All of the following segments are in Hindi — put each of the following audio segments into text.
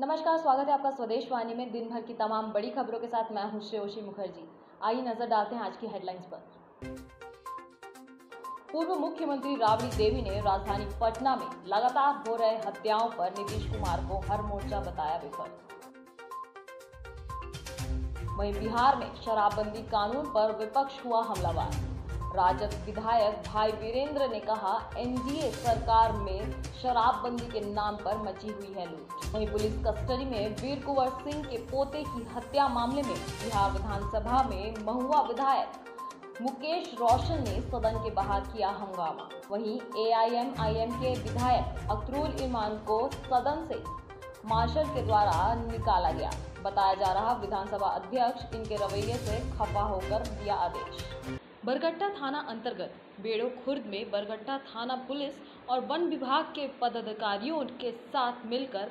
नमस्कार, स्वागत है आपका स्वदेश वाणी में। दिन भर की तमाम बड़ी खबरों के साथ मैं हूं शिवशी मुखर्जी। आइए नजर डालते हैं आज की हेडलाइंस पर। पूर्व मुख्यमंत्री राबड़ी देवी ने राजधानी पटना में लगातार हो रहे हत्याओं पर नीतीश कुमार को हर मोर्चा बताया विफल। वहीं बिहार में शराबबंदी कानून पर विपक्ष हुआ हमलावर। राजद विधायक भाई वीरेंद्र ने कहा, एनडीए सरकार में शराबबंदी के नाम पर मची हुई है लूट। वहीं पुलिस कस्टडी में वीर कुंवर सिंह के पोते की हत्या मामले में बिहार विधानसभा में महुआ विधायक मुकेश रोशन ने सदन के बाहर किया हंगामा। वहीं एआईएमआईएम के विधायक अखरुल इरमान को सदन से मार्शल के द्वारा निकाला गया। बताया जा रहा विधानसभा अध्यक्ष इनके रवैये से खफा होकर दिया आदेश। बरगट्टा थाना अंतर्गत बेड़ो खुर्द में बरगट्टा थाना पुलिस और वन विभाग के पदाधिकारियों के साथ मिलकर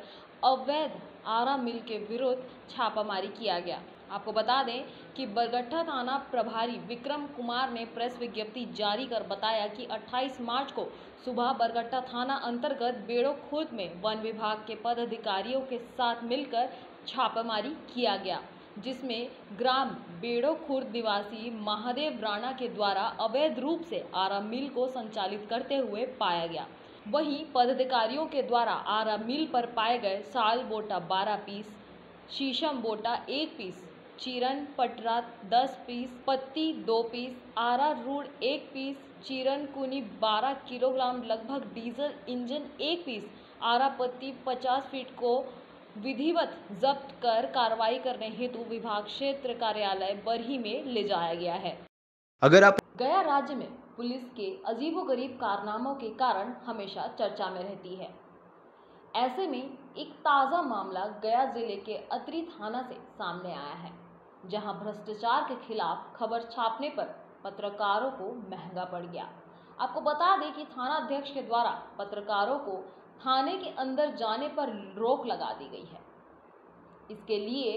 अवैध आरा मिल के विरुद्ध छापामारी किया गया। आपको बता दें कि बरगट्टा थाना प्रभारी विक्रम कुमार ने प्रेस विज्ञप्ति जारी कर बताया कि 28 मार्च को सुबह बरगट्टा थाना अंतर्गत बेड़ो खुर्द में वन विभाग के पदाधिकारियों के साथ मिलकर छापामारी किया गया, जिसमें ग्राम बेड़ो खुर्द निवासी महादेव राणा के द्वारा अवैध रूप से आरा मिल को संचालित करते हुए पाया गया। वहीं पदाधिकारियों के द्वारा आरा मिल पर पाए गए साल बोटा 12 पीस, शीशम बोटा 1 पीस, चीरन पटरा 10 पीस, पत्ती 2 पीस, आरा रूड 1 पीस, चीरन कुनी 12 किलोग्राम लगभग, डीजल इंजन 1 पीस, आरा पत्ती 50 फीट को विधिवत जब्त कर कार्रवाई करने हेतु विभाग क्षेत्र कार्यालय बरही में ले जाया गया है। अगर आप गया राज्य में पुलिस के अजीबोगरीब कारनामों के कारण हमेशा चर्चा में रहती है। ऐसे में एक ताज़ा मामला गया जिले के अतरी थाना से सामने आया है, जहां भ्रष्टाचार के खिलाफ खबर छापने पर पत्रकारों को महंगा पड़ गया। आपको बता दें कि थाना अध्यक्ष के द्वारा पत्रकारों को थाने के अंदर जाने पर रोक लगा दी गई है। इसके लिए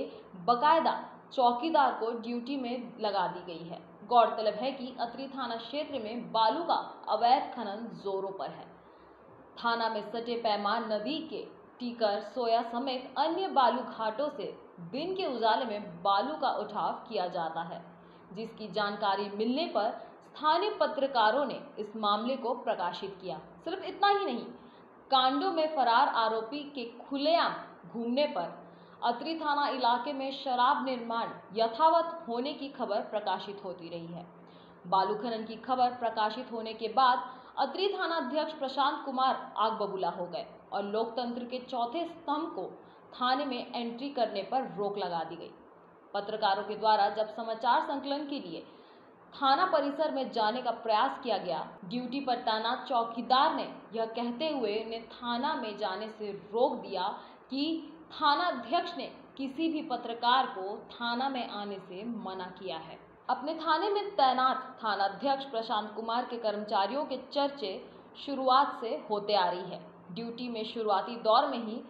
बकायदा चौकीदार को ड्यूटी में लगा दी गई है। गौरतलब है कि अतरी थाना क्षेत्र में बालू का अवैध खनन जोरों पर है। थाना में सटे पैमान नदी के टीकर, सोया समेत अन्य बालू घाटों से दिन के उजाले में बालू का उठाव किया जाता है, जिसकी जानकारी मिलने पर स्थानीय पत्रकारों ने इस मामले को प्रकाशित किया। सिर्फ इतना ही नहीं, कांडों में फरार आरोपी के खुलेआम घूमने पर अतरी थाना इलाके में शराब निर्माण यथावत होने की खबर प्रकाशित होती रही है। बालू खनन की खबर प्रकाशित होने के बाद अतरी थाना अध्यक्ष प्रशांत कुमार आग बबूला हो गए और लोकतंत्र के चौथे स्तंभ को थाने में एंट्री करने पर रोक लगा दी गई। पत्रकारों के द्वारा जब समाचार संकलन के लिए थाना परिसर में जाने का प्रयास किया गया, ड्यूटी पर तैनात चौकीदार ने यह कहते हुए इन्हें थाना में जाने से रोक दिया कि थाना अध्यक्ष ने किसी भी पत्रकार को थाना में आने से मना किया है। अपने थाने में तैनात थाना अध्यक्ष प्रशांत कुमार के कर्मचारियों के चर्चे शुरुआत से होते आ रही है। ड्यूटी में शुरुआती दौर में ही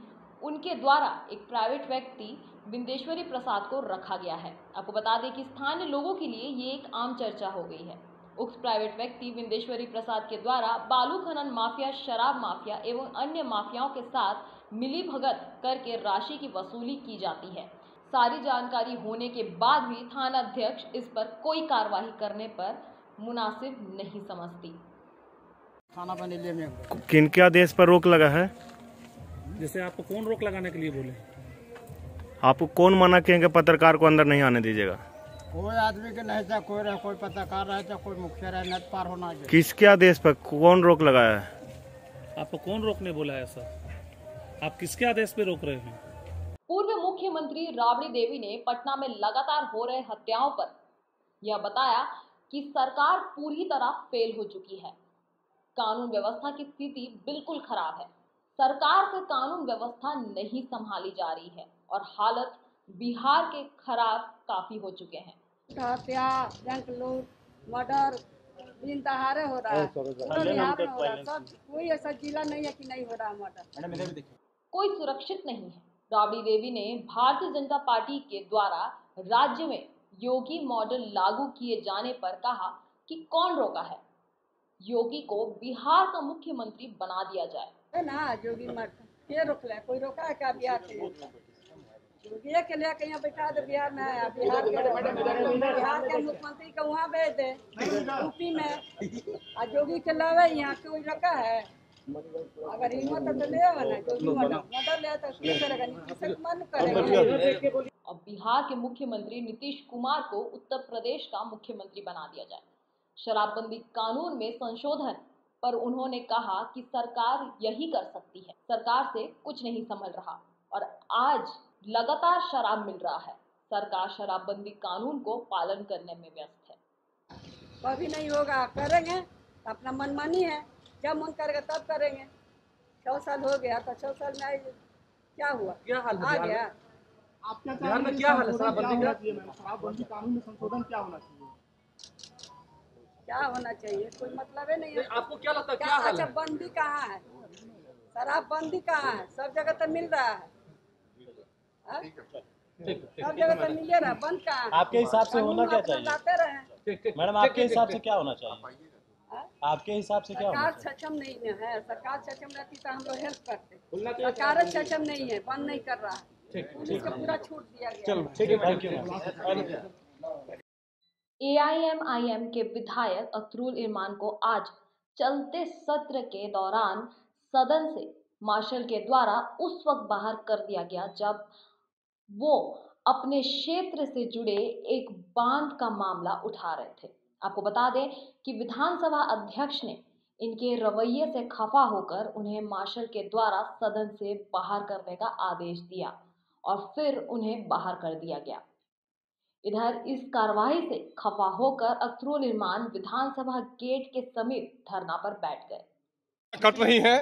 उनके द्वारा एक प्राइवेट व्यक्ति बिंदेश्वरी प्रसाद को रखा गया है। आपको बता दें कि स्थानीय लोगों के लिए ये एक आम चर्चा हो गई है। उक्त प्राइवेट व्यक्ति बिंदेश्वरी प्रसाद के द्वारा बालू खनन माफिया, शराब माफिया एवं अन्य माफियाओं के साथ मिलीभगत करके राशि की वसूली की जाती है। सारी जानकारी होने के बाद भी थाना अध्यक्ष इस पर कोई कार्रवाई करने पर मुनासिब नहीं समझती। थाना बनेलिया में किनके आदेश पर रोक लगा है? जैसे आपको कौन रोक लगाने के लिए बोले? आपको कौन मना किएगा पत्रकार को अंदर नहीं आने दीजिएगा? कोई आदमी के नहीं था, कोई रहे, कोई पत्रकार रहे था, कोई मुखिया रहे, नट पार होना। किसके आदेश पर कौन रोक लगाया है? आपको कौन रोकने बोला है सर? आप किसके आदेश पे रोक रहे हैं? पूर्व मुख्यमंत्री राबड़ी देवी ने पटना में लगातार हो रहे हत्याओं पर यह बताया कि सरकार पूरी तरह फेल हो चुकी है। कानून व्यवस्था की स्थिति बिल्कुल खराब है। सरकार से कानून व्यवस्था नहीं संभाली जा रही है और हालत बिहार के खराब काफी हो चुके हैं। हत्या, बैंक लूट, मर्डर दिन दहाड़े हो रहा है। सब कोई ऐसा जिला नहीं है कि नहीं हो रहा मर्डर, कोई सुरक्षित नहीं है। राबड़ी देवी ने भारतीय जनता पार्टी के द्वारा राज्य में योगी मॉडल लागू किए जाने पर कहा कि कौन रोका है, योगी को बिहार का मुख्यमंत्री बना दिया जाए ना। योगी मत के रोकला? कोई रोका है क्या बिहार के लिए? योगी के लिए कहीं बैठा दे बिहार में, बिहार के मुख्यमंत्री को वहाँ भेज दे यूपी में, और योगी के लावे यहाँ कोई रखा है? अगर हिम्मत तो ले आओ ना, मदद ले तो उसको करेगा, नीतीश कुमार करेगा। अब बिहार के मुख्यमंत्री नीतीश कुमार को उत्तर प्रदेश का मुख्यमंत्री बना दिया जाए। शराबबंदी कानून में संशोधन पर उन्होंने कहा कि सरकार यही कर सकती है, सरकार से कुछ नहीं संभल रहा और आज लगातार शराब मिल रहा है। सरकार शराबबंदी कानून को पालन करने में व्यस्त है। कभी नहीं होगा, करेंगे अपना मनमानी है, जब मन करेगा तब करेंगे। 6 साल हो गया तो 6 साल में आए क्या हुआ, क्या हाल आ गया आपका? बिहार में क्या हाल है? शराबबंदी कानून में संशोधन क्या होना चाहिए? क्या होना चाहिए कोई मतलब है नहीं। आपको क्या लगता है क्या हाल है? बंदी कहाँ है, शराबबंदी कहाँ है? सब जगह तो मिल रहा है, सब जगह तो मिले रहा, बंद कहाँ? आपके हिसाब से होना क्या चाहिए मैडम? आपके हिसाब से क्या होना चाहिए? आपके हिसाब से क्या? सरकार सक्षम नहीं है, सरकार सक्षम रहती तो हम लोग हेल्प करते। सरकार सक्षम नहीं है, बंद नहीं कर रहा है, पुलिस को पूरा छूट दिया गया। AIMIM के विधायक अखरुल इरमान को आज चलते सत्र के दौरान सदन से मार्शल के द्वारा उस वक्त बाहर कर दिया गया जब वो अपने क्षेत्र से जुड़े एक बांध का मामला उठा रहे थे। आपको बता दें कि विधानसभा अध्यक्ष ने इनके रवैये से खफा होकर उन्हें मार्शल के द्वारा सदन से बाहर करने का आदेश दिया और फिर उन्हें बाहर कर दिया गया। इधर इस कार्रवाई से खफा होकर अखरुल इरमान विधानसभा गेट के समीप धरना पर बैठ गए। कट रही है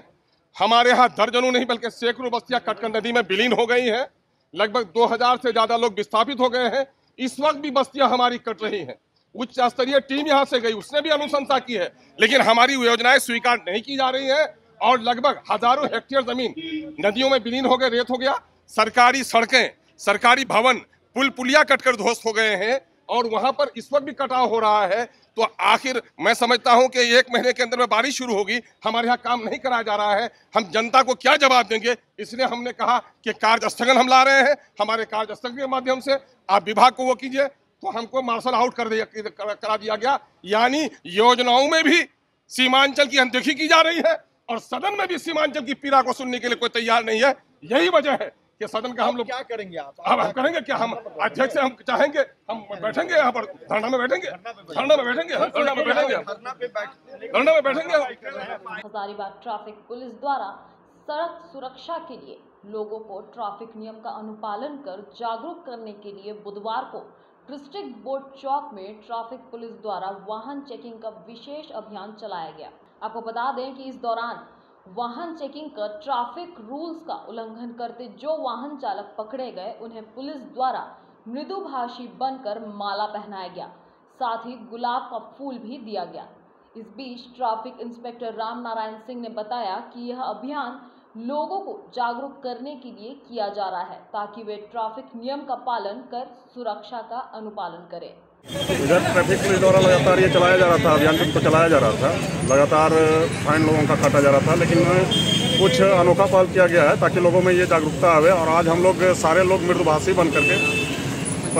हमारे यहाँ दर्जनों नहीं बल्कि सैकड़ों बस्तियां कटकर नदी में विलीन हो गई है। लगभग 2000 से ज्यादा लोग विस्थापित हो गए हैं। इस वक्त भी बस्तियां हमारी कट रही हैं। उच्च स्तरीय टीम यहां से गई, उसने भी अनुशंसा की है, लेकिन हमारी योजनाएं स्वीकार नहीं की जा रही है और लगभग हजारों हेक्टेयर जमीन नदियों में विलीन हो गए, रेत हो गया। सरकारी सड़कें, सरकारी भवन, पुल पुलिया कटकर ध्वस्त हो गए हैं और वहां पर इस वक्त भी कटाव हो रहा है। तो आखिर मैं समझता हूं कि 1 महीने के अंदर में बारिश शुरू होगी, हमारे यहाँ काम नहीं कराया जा रहा है, हम जनता को क्या जवाब देंगे? इसलिए हमने कहा कि कार्य स्थगन हम ला रहे हैं। हमारे कार्य स्थगन के माध्यम से आप विभाग को वो कीजिए, तो हमको मार्शल आउट करा दिया गया। यानी योजनाओं में भी सीमांचल की अनदेखी की जा रही है और सदन में भी सीमांचल की पीड़ा को सुनने के लिए कोई तैयार नहीं है। यही वजह है कि सदन का हम लोग क्या करेंगे? आप करेंगे क्या? हम अध्यक्ष, हम चाहेंगे हम बैठेंगे यहाँ पर, धरना में बैठेंगे, धरना में बैठेंगे, धरना में बैठेंगे, धरना में बैठेंगे। हजारीबाग ट्रैफिक पुलिस द्वारा सड़क सुरक्षा के लिए लोगों को ट्रैफिक नियम का अनुपालन कर जागरूक करने के लिए बुधवार को डिस्ट्रिक्ट बोर्ड चौक में ट्रैफिक पुलिस द्वारा वाहन चेकिंग का विशेष अभियान चलाया गया। आपको बता दें कि इस दौरान वाहन चेकिंग कर ट्रैफिक रूल्स का उल्लंघन करते जो वाहन चालक पकड़े गए उन्हें पुलिस द्वारा मृदुभाषी बनकर माला पहनाया गया, साथ ही गुलाब का फूल भी दिया गया। इस बीच ट्रैफिक इंस्पेक्टर रामनारायण सिंह ने बताया कि यह अभियान लोगों को जागरूक करने के लिए किया जा रहा है ताकि वे ट्रैफिक नियम का पालन कर सुरक्षा का अनुपालन करें। इधर ट्रैफिक पुलिस द्वारा लगातार ये चलाया जा रहा था अभियान, को चलाया जा रहा था, लगातार फाइन लोगों का काटा जा रहा था, लेकिन कुछ अनोखा पहल किया गया है ताकि लोगों में ये जागरूकता आवे। और आज हम लोग सारे लोग मृदुभाषी बन करके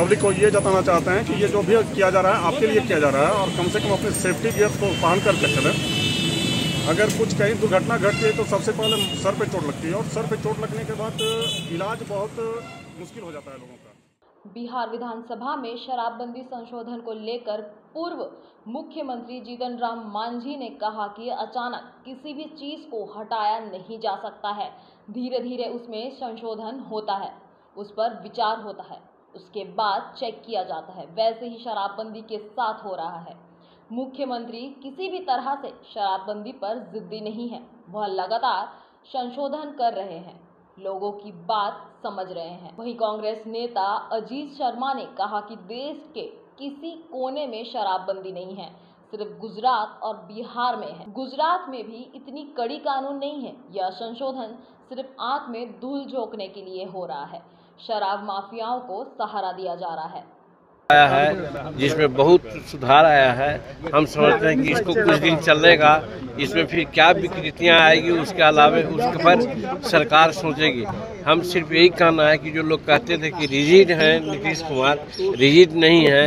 पब्लिक को ये जताना चाहते हैं कि ये जो भी किया जा रहा है आपके लिए किया जा रहा है और कम से कम अपने सेफ्टी गियर्स को पहन करके चलें। अगर कुछ कहीं दुर्घटना घटती है तो सबसे पहले सर पे चोट लगती है और सर पे चोट लगने के बाद इलाज बहुत मुश्किल हो जाता है लोगों का। बिहार विधानसभा में शराबबंदी संशोधन को लेकर पूर्व मुख्यमंत्री जीतन राम मांझी ने कहा कि अचानक किसी भी चीज़ को हटाया नहीं जा सकता है, धीरे धीरे उसमें संशोधन होता है, उस पर विचार होता है, उसके बाद चेक किया जाता है। वैसे ही शराबबंदी के साथ हो रहा है। मुख्यमंत्री किसी भी तरह से शराबबंदी पर जिद्दी नहीं है, वह लगातार संशोधन कर रहे हैं, लोगों की बात समझ रहे हैं। वहीं कांग्रेस नेता अजीत शर्मा ने कहा कि देश के किसी कोने में शराबबंदी नहीं है, सिर्फ गुजरात और बिहार में है। गुजरात में भी इतनी कड़ी कानून नहीं है, यह संशोधन सिर्फ आंख में धूल झोंकने के लिए हो रहा है, शराब माफियाओं को सहारा दिया जा रहा है। आया है जिसमें बहुत सुधार आया है। हम समझते हैं कि इसको कुछ दिन चलेगा, इसमें फिर क्या विकृतियाँ आएगी उसके अलावा उसके पर सरकार सोचेगी। हम सिर्फ यही कहना है कि जो लोग कहते थे कि रिजिड हैं नीतीश कुमार, रिजिड नहीं है,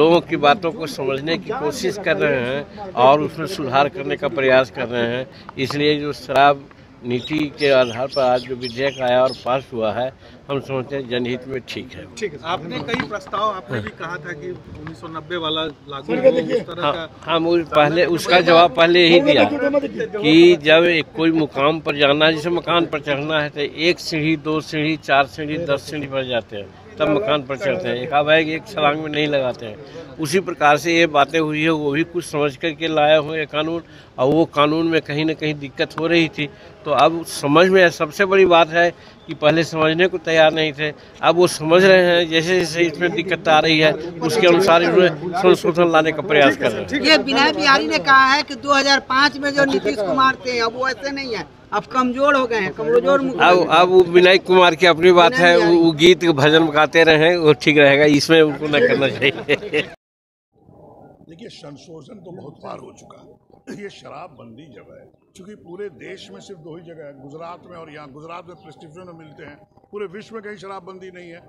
लोगों की बातों को समझने की कोशिश कर रहे हैं और उसमें सुधार करने का प्रयास कर रहे हैं। इसलिए जो शराब नीति के आधार पर आज जो विधेयक आया और पास हुआ है, हम समझते हैं जनहित में ठीक है। आपने कई प्रस्ताव, आपने भी कहा था कि 1990 वाला लागू हो। हम पहले उसका जवाब पहले यही दिया कि जब कोई मुकाम पर जाना, जैसे मकान पर चढ़ना है तो 1 सीढ़ी 2 सीढ़ी 4 सीढ़ी 10 सीढ़ी पर जाते हैं तब मकान पर चढ़ते हैं, एक आवाज एक छलांग में नहीं लगाते हैं। उसी प्रकार से ये बातें हुई है, वो भी कुछ समझ कर के लाया हुआ ये कानून और वो कानून में कहीं ना कहीं दिक्कत हो रही थी, तो अब समझ में सबसे बड़ी बात है कि पहले समझने को तैयार नहीं थे, अब वो समझ रहे हैं। जैसे जैसे इसमें दिक्कत आ रही है उसके अनुसार इसमें संशोधन लाने का प्रयास कर रहे हैं। ये विनायक बिहारी ने कहा है कि 2005 में जो नीतीश कुमार थे अब वो ऐसे नहीं है, अब कमजोर हो गए हैं, कमजोर। अब वो विनायक कुमार की अपनी बात है, वो गीत भजन गाते रहे वो ठीक रहेगा, इसमें उनको न करना चाहिए। देखिए संशोधन तो बहुत बार हो चुका है, ये शराबबंदी जगह है, क्योंकि पूरे देश में सिर्फ 2 ही जगह है, गुजरात में और यहाँ। गुजरात में प्रिस्क्रिप्शन मिलते हैं, पूरे विश्व में कहीं शराबबंदी नहीं है।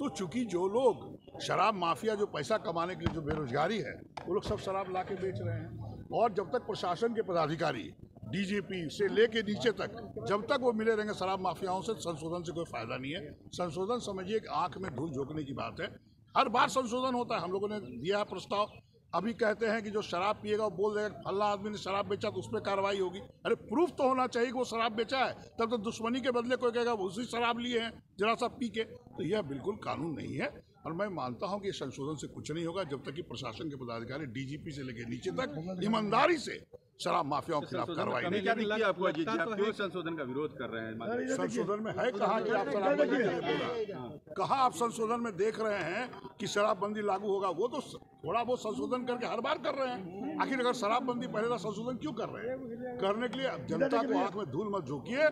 तो चूंकि जो लोग शराब माफिया जो पैसा कमाने के लिए जो बेरोजगारी है वो लोग सब शराब ला के बेच रहे हैं, और जब तक प्रशासन के पदाधिकारी डीजीपी से लेके नीचे तक जब तक वो मिले रहेंगे शराब माफियाओं से, संशोधन से कोई फायदा नहीं है। संशोधन समझिए कि आंख में धूल झोंकने की बात है, हर बार संशोधन होता है। हम लोगों ने दिया है प्रस्ताव, अभी कहते हैं कि जो शराब पिएगा वो बोल देगा फला आदमी ने शराब बेचा तो उस पर कार्रवाई होगी। अरे प्रूफ तो होना चाहिए कि वो शराब बेचा है, तब तो दुश्मनी के बदले कोई कहेगा उसी शराब लिए हैं जरा सा पी के। तो यह बिल्कुल कानून नहीं है, और मैं मानता हूं कि संशोधन से कुछ नहीं होगा जब तक कि प्रशासन के पदाधिकारी डीजीपी से लेकर नीचे तक ईमानदारी से शराब माफियाओं के खिलाफ कार्रवाई नहीं। आपको संशोधन का विरोध कर रहे हैं, संशोधन में है कहा कि आप शराबबंदी, कहा आप संशोधन में देख रहे हैं कि शराबबंदी लागू होगा, वो तो थोड़ा बहुत संशोधन करके हर बार कर रहे हैं। आखिर अगर शराबबंदी पहले संशोधन क्यों कर रहे हैं? करने के लिए जनता को आंख में धूल मत झोंकिए,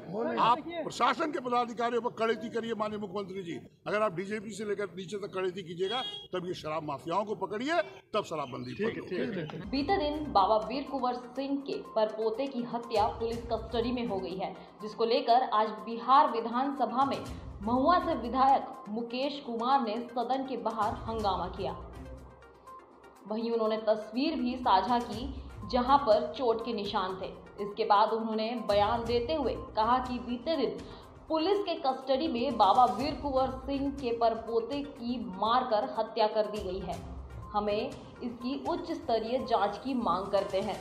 आप प्रशासन के पदाधिकारियों पर कड़ेती करिए। माननीय मुख्यमंत्री जी, अगर आप बीजेपी से लेकर नीचे तक कड़ेती कीजिएगा तब ये शराब माफियाओं को पकड़िए, तब शराबबंदी। बीते दिन बाबा वीर कुंवर सिंह के परपोते की हत्या पुलिस कस्टडी में हो गई है, जिसको लेकर आज बिहार विधानसभा में महुआ से विधायक मुकेश कुमार ने सदन के बाहर हंगामा किया। वहीं उन्होंने तस्वीर भी साझा की जहां पर चोट के निशान थे। इसके बाद उन्होंने बयान देते हुए कहा कि बीते दिन पुलिस के कस्टडी में बाबा वीर कुंवर सिंह के परपोते की मारकर हत्या कर दी गई है, हमें इसकी उच्च स्तरीय जांच की मांग करते हैं।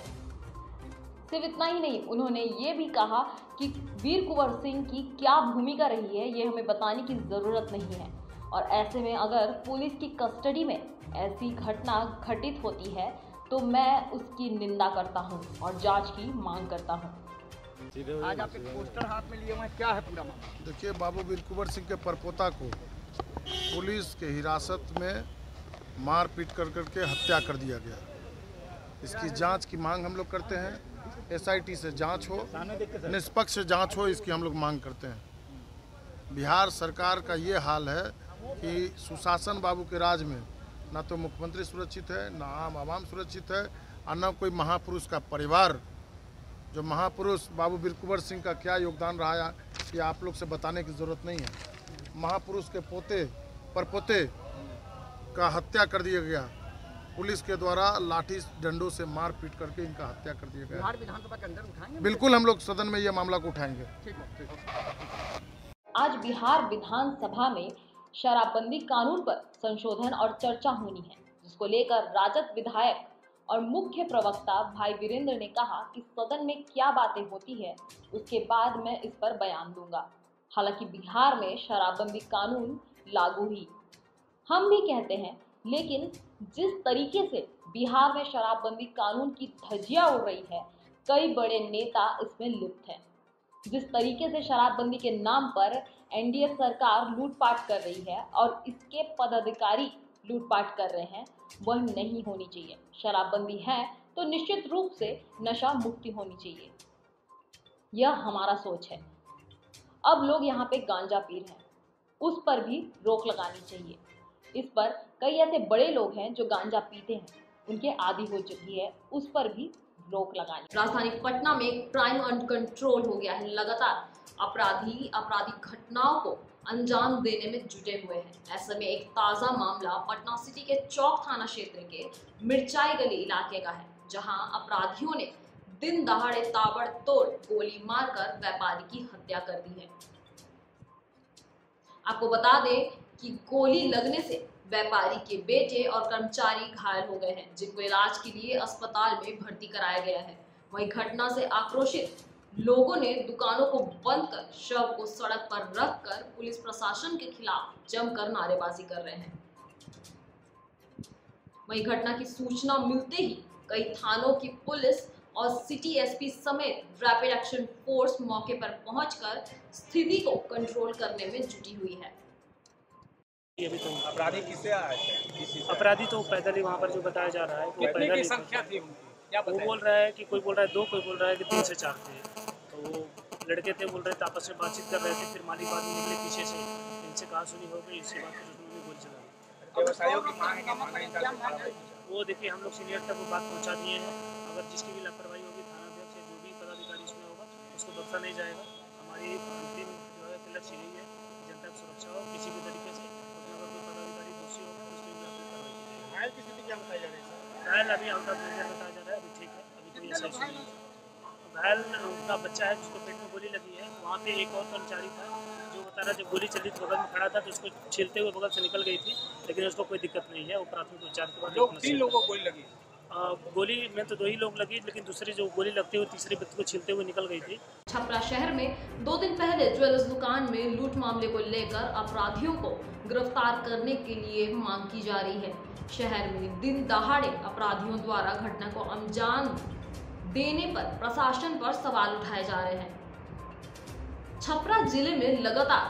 सिर्फ इतना ही नहीं, उन्होंने ये भी कहा कि वीर कुंवर सिंह की क्या भूमिका रही है ये हमें बताने की ज़रूरत नहीं है, और ऐसे में अगर पुलिस की कस्टडी में ऐसी घटना घटित होती है तो मैं उसकी निंदा करता हूं और जांच की मांग करता हूं। आज आप एक पोस्टर हाथ में लिए हुए क्या है पूरा मामला? देखिए, बाबू वीर कुंवर सिंह के परपोता को पुलिस के हिरासत में मारपीट कर करके हत्या कर दिया गया। इसकी जांच की मांग हम लोग करते हैं, एसआईटी से जांच हो, निष्पक्ष जांच हो, इसकी हम लोग मांग करते हैं। बिहार सरकार का ये हाल है कि सुशासन बाबू के राज में ना तो मुख्यमंत्री सुरक्षित है, ना आम आवाम सुरक्षित है, और ना कोई महापुरुष का परिवार। जो महापुरुष बाबू वीर कुंवर सिंह का क्या योगदान रहा है ये आप लोग से बताने की ज़रूरत नहीं है। महापुरुष के पोते परपोते का हत्या कर दिया गया, पुलिस के द्वारा लाठी डंडों से मारपीट करके इनका हत्या कर दिया गया। बिहार विधानसभा के अंदर उठाएंगे? बिल्कुल, हम लोग सदन में यह मामला को उठाएंगे। आज बिहार विधानसभा में शराबबंदी कानून पर संशोधन और चर्चा होनी है, जिसको लेकर राजद विधायक और मुख्य प्रवक्ता भाई वीरेंद्र ने कहा कि सदन में क्या बातें होती है उसके बाद मैं इस पर बयान दूंगा। हालांकि बिहार में शराबबंदी कानून लागू ही हम भी कहते हैं, लेकिन जिस तरीके से बिहार में शराबबंदी कानून की धज्जियां उड़ रही है, कई बड़े नेता इसमें लिप्त हैं। जिस तरीके से शराबबंदी के नाम पर एनडीए सरकार लूटपाट कर रही है और इसके पदाधिकारी लूटपाट कर रहे हैं, वह नहीं होनी चाहिए। शराबबंदी है तो निश्चित रूप से नशा मुक्ति होनी चाहिए, यह हमारा सोच है। अब लोग यहाँ पे गांजा पी रहे हैं, उस पर भी रोक लगानी चाहिए। इस पर कई ऐसे बड़े लोग हैं जो गांजा पीते हैं, उनके आदी हो चुकी है, उस पर भी रोक लगानी। राजधानी पटना में क्राइम अंडर कंट्रोल हो गया है। लगातार अपराधी घटनाओं को अंजाम देने में जुटे हुए हैं। ऐसे में एक ताज़ा मामला पटना सिटी के चौक थाना क्षेत्र के मिर्चाई गली इलाके का है, जहां अपराधियों ने दिन दहाड़े ताबड़तोड़ गोली मारकर व्यापारी की हत्या कर दी है। आपको बता दें कि गोली लगने से व्यापारी के बेटे और कर्मचारी घायल हो गए हैं, जिनको इलाज के लिए अस्पताल में भर्ती कराया गया है। वहीं घटना से आक्रोशित लोगों ने दुकानों को बंद कर शव को सड़क पर रखकर पुलिस प्रशासन के खिलाफ जमकर नारेबाजी कर रहे हैं। वहीं घटना की सूचना मिलते ही कई थानों की पुलिस और सिटी एसपी समेत रैपिड एक्शन फोर्स मौके पर पहुंचकर स्थिति को कंट्रोल करने में जुटी हुई है। ये भी तो अपराधी किससे आए थे? अपराधी तो पैदल ही वहाँ पर जो बताया जा रहा है वो पैदल ही संख्या थी उनकी। वो बोल रहा है कि कोई बोल रहा है दो, कोई बोल रहा है कि 3 से 4 थे। तो वो लड़के थे, बोल रहे थे, आपस में बातचीत कर रहे थे। फिर मालिक बाद में निकले पीछे से, इनसे कहा सुनी हो गई, इसके बाद फिर गोली चला दी। वो देखिए हम लोग सीनियर तक वो बात पहुँचा दिए हैं। अगर जिसकी भी लापरवाही होगी, थाना अध्यक्ष या जो भी पदाधिकारी इसमें होगा, उसको बख्शा नहीं जाएगा। हमारी अंतिम जो है पिलर सीढ़ी है जनता की सुरक्षा हो, किसी भी तरीके से घायल अभी आउट ऑफ डेंजर बताया जा रहा है। अभी ठीक है, अभी कोई ऐसा इशू नहीं है। घायल उनका बच्चा है जिसको पेट में गोली लगी है। वहाँ पे एक और कर्मचारी था जो बता रहा, जब गोली चली तो बगल में खड़ा था, तो उसको छीलते हुए बगल से निकल गई थी, लेकिन उसको कोई दिक्कत नहीं है। वो प्राथमिक उपचार के बाद 3 लोगों को गोली लगी। गोली में तो 2 ही लोग लगी, लेकिन दूसरी जो गोली लगती है वो तीसरे व्यक्ति को छीलते हुए निकल गई थी। छपरा शहर में 2 दिन पहले ज्वेलर्स दुकान में लूट मामले को लेकर अपराधियों को गिरफ्तार करने के लिए मांग की जा रही है। शहर में दिन दहाड़े अपराधियों द्वारा घटना को अंजाम देने पर प्रशासन पर सवाल उठाए जा रहे हैं। छपरा जिले में लगातार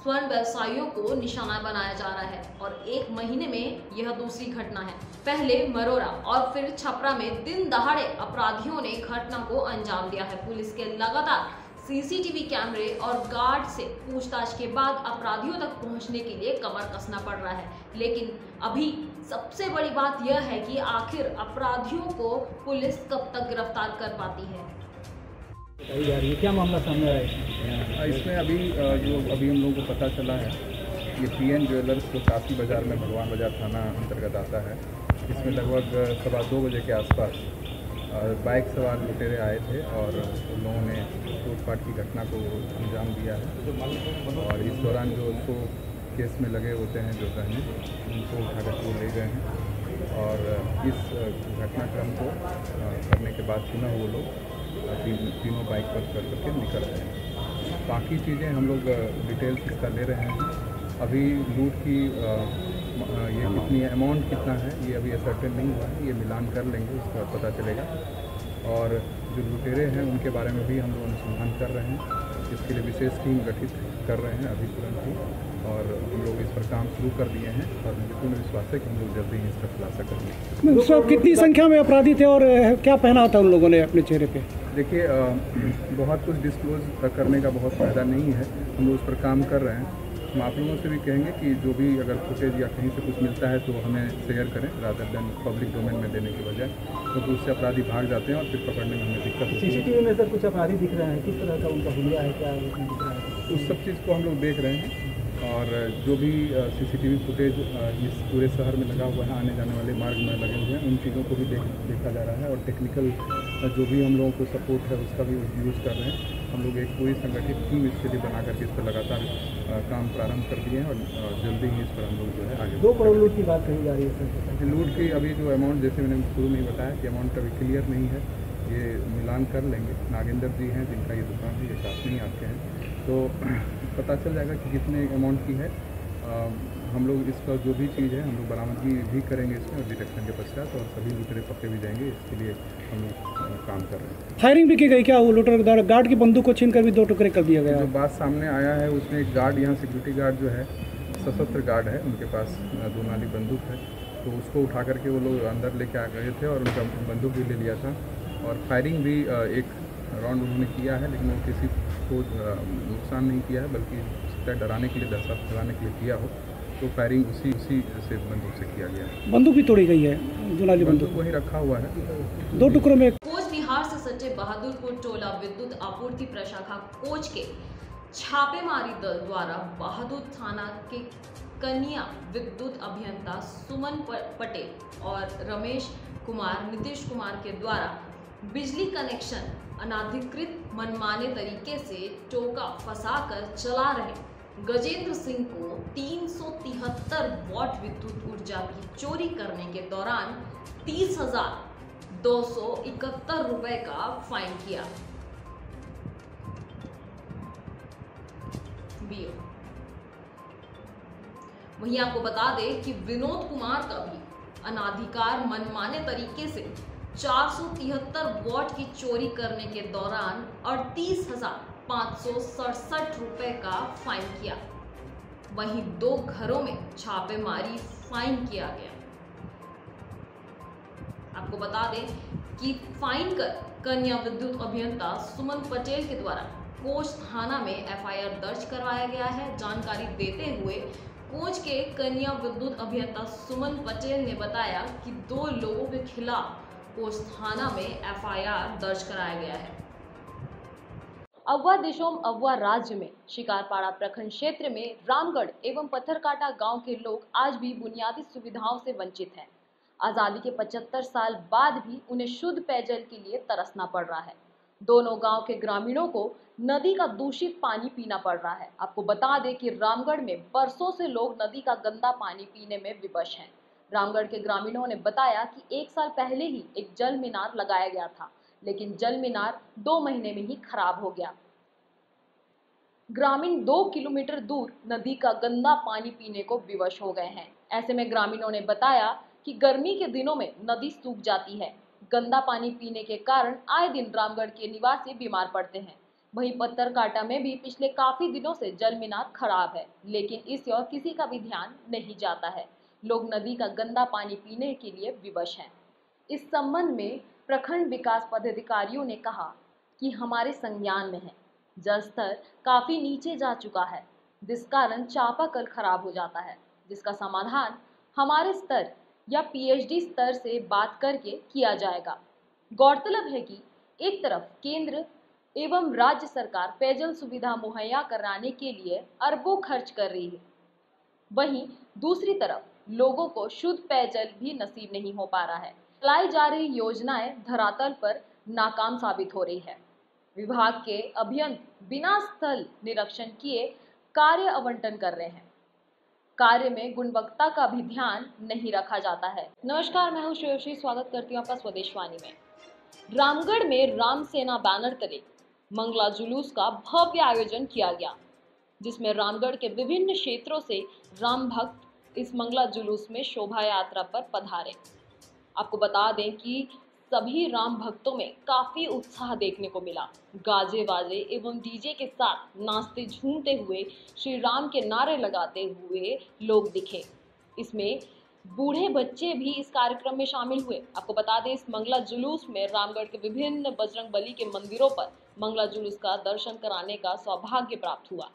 स्वर्ण व्यवसायियों को निशाना बनाया जा रहा है और 1 महीने में यह दूसरी घटना है। पहले मरोरा और फिर छपरा में दिन दहाड़े अपराधियों ने घटना को अंजाम दिया है। पुलिस के लगातार सीसीटीवी कैमरे और गार्ड से पूछताछ के बाद अपराधियों तक पहुंचने के लिए कमर कसना पड़ रहा है, लेकिन अभी सबसे बड़ी बात यह है कि आखिर अपराधियों को पुलिस कब तक गिरफ्तार कर पाती है। ये क्या मामला सामने आया इसमें? अभी हम लोगों को पता चला है ये पीएन ज्वेलर्स जो काशी बाज़ार में भगवान बाज़ार थाना अंतर्गत आता है, इसमें लगभग 2:15 बजे के आसपास बाइक सवार लुटेरे आए थे और उन लोगों ने लूटपाट की घटना को अंजाम दिया है। और इस दौरान जो उनको केस में लगे होते हैं जो गहने, उनको उठाकर वो ले गए हैं। और इस घटनाक्रम को करने के बाद पुनः वो लोग तीनों बाइक पर कर करके निकल रहे हैं। बाकी चीज़ें हम लोग डिटेल्स इसका ले रहे हैं। अभी लूट की ये कितनी अमाउंट कितना है ये अभी असर्टेन नहीं हुआ है। ये मिलान कर लेंगे, उसका पता चलेगा। और जो लुटेरे हैं उनके बारे में भी हम लोग अनुसंधान कर रहे हैं। इसके लिए विशेष टीम गठित कर रहे हैं अभी तुरंत ही, और हम लोग इस पर काम शुरू कर दिए हैं। और मुझे पूर्ण विश्वास है कि हम लोग जल्दी ही इसका खुलासा करेंगे। कितनी संख्या में अपराधी थे और क्या पहना था उन लोगों ने अपने चेहरे पर? देखिए बहुत कुछ डिस्क्लोज करने का बहुत फ़ायदा नहीं है, हम लोग उस पर काम कर रहे हैं। हम आप लोगों से भी कहेंगे कि जो भी अगर फुटेज या कहीं से कुछ मिलता है तो हमें शेयर करें, रादर देन पब्लिक डोमेन में देने के बजाय, क्योंकि उससे अपराधी भाग जाते हैं और फिर पकड़ने में हमें दिक्कत होती है। सीसीटीवी में सर कुछ अपराधी दिख रहे हैं, किस तरह का उनका हुआ है, क्या दिख रहा है, उस सब चीज़ को हम लोग देख रहे हैं। और जो भी सीसीटीवी फुटेज इस पूरे शहर में लगा हुआ है, आने जाने वाले मार्ग में लगे हुए हैं, उन चीज़ों को भी देखा जा रहा है। और टेक्निकल जो भी हम लोगों को सपोर्ट है उसका भी यूज़ कर रहे हैं। हम लोग एक पूरी संगठित टीम इसके लिए बना करके इस पर लगातार काम प्रारंभ कर दिए हैं और जल्दी ही इस पर हम लोग जो है आगे। 2 करोड़ लूट की बात कही जा रही है सर? लूट की अभी जो अमाउंट, जैसे मैंने शुरू में बताया कि अमाउंट अभी क्लियर नहीं है, ये मिलान कर लेंगे। नागेंद्र जी हैं जिनका ये दुकान है, ये साथ में ही आते हैं, तो पता चल जाएगा कि कितने अमाउंट की है। हम लोग इसका जो भी चीज़ है हम लोग बरामदगी भी करेंगे इसमें डिटेक्शन के पश्चात, और सभी लुटेरे पकड़े भी जाएंगे। इसके लिए हम लोग काम कर रहे हैं। फायरिंग भी की गई क्या? वो लुटेरों के द्वारा गार्ड की बंदूक को छीनकर भी 2 टुकड़े कर दिया गया। जो बात सामने आया है उसमें एक गार्ड, यहाँ सिक्योरिटी गार्ड जो है सशस्त्र गार्ड है, उनके पास 2 नाली बंदूक है, तो उसको उठा करके वो लोग अंदर लेके आ गए थे और उनका बंदूक भी ले लिया था। और फायरिंग भी 1 राउंड उन्होंने किया है, लेकिन वो किसी को नुकसान नहीं किया है, बल्कि डराने के लिए, दहशत फैलाने के लिए किया हो। तो फायरिंग उसी से बंदूक से किया गया। बंदूक भी तोड़ी गई है, जुनाली बंदूक वहीं रखा हुआ है, दो टुकड़ों में। कोच बिहार से सटे बहादुरपुर टोला विद्युत आपूर्ति प्रशाखा कोच के छापेमारी दल द्वारा बहादुर थाना के कन्या विद्युत अभियंता सुमन पटेल और रमेश कुमार नीतीश कुमार के द्वारा बिजली कनेक्शन अनाधिकृत मनमाने तरीके से टोका फंसाकर चला रहे गजेंद्र सिंह को 373 वॉट विद्युत ऊर्जा की चोरी करने के दौरान 30,271 रुपए का फाइन किया। वहीं आपको बता दें कि विनोद कुमार का भी अनाधिकार मनमाने तरीके से 473 वॉट की चोरी करने के दौरान 38,567 रुपए का फाइन किया। वहीं 2 घरों में छापेमारी फाइन किया गया। आपको बता दें कि फाइन कर कन्या विद्युत अभियंता सुमन पटेल के द्वारा कोच थाना में एफआईआर दर्ज करवाया गया है। जानकारी देते हुए कोच के कन्या विद्युत अभियंता सुमन पटेल ने बताया कि 2 लोगों के खिलाफ कोच थाना में एफआईआर दर्ज कराया गया है। अव्वा दिशोम अव्वा राज्य में शिकारपाड़ा प्रखंड क्षेत्र में रामगढ़ एवं पत्थरकाटा गांव के लोग आज भी बुनियादी सुविधाओं से वंचित हैं। आज़ादी के 75 साल बाद भी उन्हें शुद्ध पेयजल के लिए तरसना पड़ रहा है। दोनों गांव के ग्रामीणों को नदी का दूषित पानी पीना पड़ रहा है। आपको बता दें कि रामगढ़ में बरसों से लोग नदी का गंदा पानी पीने में विवश हैं। रामगढ़ के ग्रामीणों ने बताया कि 1 साल पहले ही एक जल मीनार लगाया गया था, लेकिन जल मीनार 2 महीने में ही खराब हो गया। ग्रामीण 2 किलोमीटर दूर नदी का गंदा पानी पीने को विवश हो गए हैं। ऐसे में ग्रामीणों ने बताया कि गर्मी के दिनों में नदी सूख जाती है। गंदा पानी पीने के कारण आए दिन रामगढ़ के निवासी बीमार पड़ते हैं। वहीं पत्थरकाटा में भी पिछले काफी दिनों से जल मीनार खराब है, लेकिन इस ओर किसी का भी ध्यान नहीं जाता है। लोग नदी का गंदा पानी पीने के लिए विवश हैं। इस संबंध में प्रखंड विकास पदाधिकारियों ने कहा कि हमारे संज्ञान में है, जल स्तर काफी नीचे जा चुका है, जिस कारण चापाकल खराब हो जाता है, जिसका समाधान हमारे स्तर या पीएचडी स्तर से बात करके किया जाएगा। गौरतलब है कि एक तरफ केंद्र एवं राज्य सरकार पेयजल सुविधा मुहैया कराने के लिए अरबों खर्च कर रही है, वहीं दूसरी तरफ लोगों को शुद्ध पेयजल भी नसीब नहीं हो पा रहा है। चलाई जा रही योजनाएं धरातल पर नाकाम साबित हो रही है। विभाग के अभियंता बिना स्थल निरीक्षण किए कार्य आवंटन कर रहे हैं, कार्य में गुणवत्ता का भी ध्यान नहीं रखा जाता है। नमस्कार, मैं हूँ शिवशी, स्वागत करती हूँ आपका स्वदेशवाणी में। रामगढ़ में राम सेना बैनर तले मंगला जुलूस का भव्य आयोजन किया गया, जिसमें रामगढ़ के विभिन्न क्षेत्रों से राम भक्त इस मंगला जुलूस में शोभा यात्रा पर पधारे। आपको बता दें कि सभी राम भक्तों में काफ़ी उत्साह देखने को मिला। गाजे बाजे एवं डीजे के साथ नाचते झूमते हुए श्री राम के नारे लगाते हुए लोग दिखे। इसमें बूढ़े बच्चे भी इस कार्यक्रम में शामिल हुए। आपको बता दें, इस मंगला जुलूस में रामगढ़ के विभिन्न बजरंग बली के मंदिरों पर मंगला जुलूस का दर्शन कराने का सौभाग्य प्राप्त हुआ।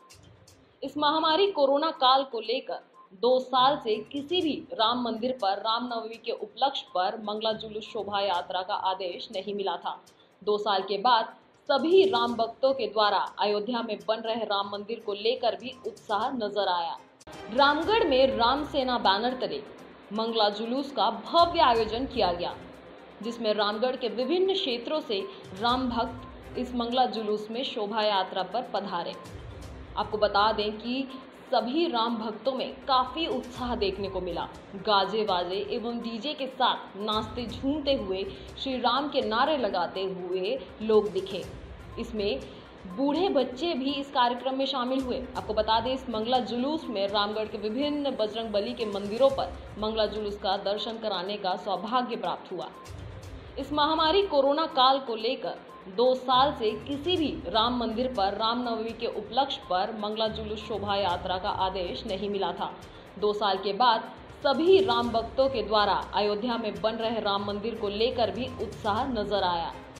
इस महामारी कोरोना काल को लेकर 2 साल से किसी भी राम मंदिर पर रामनवमी के उपलक्ष्य पर मंगला जुलूस शोभा यात्रा का आदेश नहीं मिला था। 2 साल के बाद सभी राम भक्तों के द्वारा अयोध्या में बन रहे राम मंदिर को लेकर भी उत्साह नजर आया। रामगढ़ में राम सेना बैनर तले मंगला जुलूस का भव्य आयोजन किया गया, जिसमें रामगढ़ के विभिन्न क्षेत्रों से राम भक्त इस मंगला जुलूस में शोभा यात्रा पर पधारे। आपको बता दें कि सभी राम भक्तों में काफ़ी उत्साह देखने को मिला। गाजे बाजे एवं डीजे के साथ नाचते झूमते हुए श्री राम के नारे लगाते हुए लोग दिखे। इसमें बूढ़े बच्चे भी इस कार्यक्रम में शामिल हुए। आपको बता दें, इस मंगला जुलूस में रामगढ़ के विभिन्न बजरंग बली के मंदिरों पर मंगला जुलूस का दर्शन कराने का सौभाग्य प्राप्त हुआ। इस महामारी कोरोना काल को लेकर 2 साल से किसी भी राम मंदिर पर रामनवमी के उपलक्ष्य पर मंगला जुलूस शोभा यात्रा का आदेश नहीं मिला था। 2 साल के बाद सभी राम भक्तों के द्वारा अयोध्या में बन रहे राम मंदिर को लेकर भी उत्साह नजर आया।